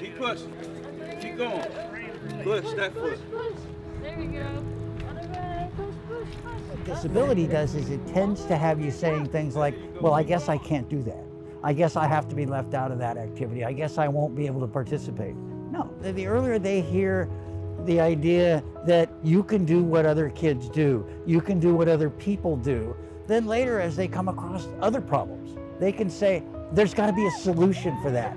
Keep pushing. Keep going. Push that foot. There you go. What disability does is it tends to have you saying things like, well, I guess I can't do that. I guess I have to be left out of that activity. I guess I won't be able to participate. No, the earlier they hear the idea that you can do what other kids do, you can do what other people do, then later as they come across other problems, they can say, there's got to be a solution for that.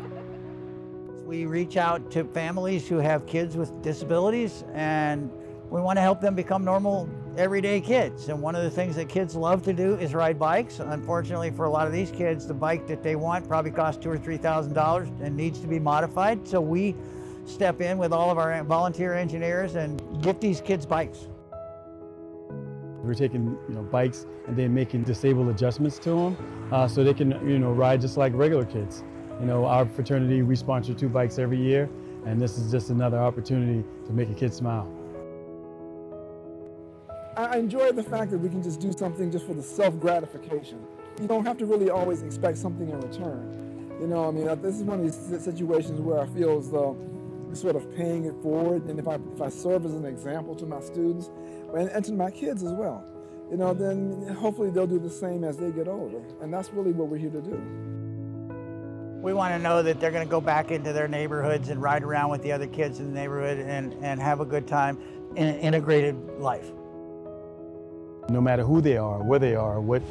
We reach out to families who have kids with disabilities, and we want to help them become normal, everyday kids. And one of the things that kids love to do is ride bikes. Unfortunately, for a lot of these kids, the bike that they want probably costs $2,000 or $3,000 and needs to be modified. So we step in with all of our volunteer engineers and get these kids bikes. We're taking, bikes and then making disabled adjustments to them so they can, ride just like regular kids. Our fraternity, we sponsor 2 bikes every year, and this is just another opportunity to make a kid smile. I enjoy the fact that we can just do something just for the self-gratification. You don't have to really always expect something in return. This is one of these situations where I feel as though I'm sort of paying it forward, and if I serve as an example to my students and to my kids as well, then hopefully they'll do the same as they get older, and that's really what we're here to do. We want to know that they're going to go back into their neighborhoods and ride around with the other kids in the neighborhood and have a good time in an integrated life. No matter who they are, where they are, what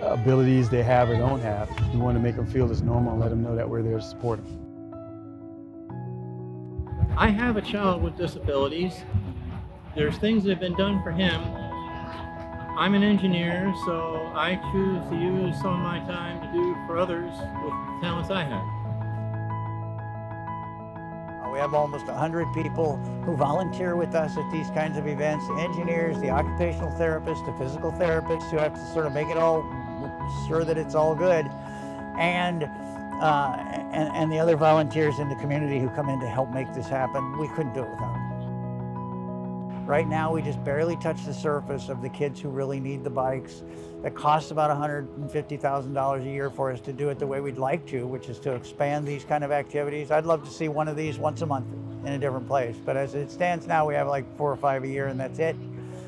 abilities they have or don't have, we want to make them feel as normal and let them know that we're there to support them. I have a child with disabilities. There's things that have been done for him. I'm an engineer, so I choose to use some of my time to do for others with the talents I have. We have almost 100 people who volunteer with us at these kinds of events. The engineers, the occupational therapists, the physical therapists who have to sort of make it all, sure that it's all good, and the other volunteers in the community who come in to help make this happen. We couldn't do it without them. Right now, we just barely touch the surface of the kids who really need the bikes. It costs about $150,000 a year for us to do it the way we'd like to, which is to expand these kind of activities. I'd love to see one of these once a month in a different place, but as it stands now, we have like 4 or 5 a year, and that's it.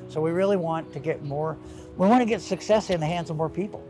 So we really want to get success in the hands of more people.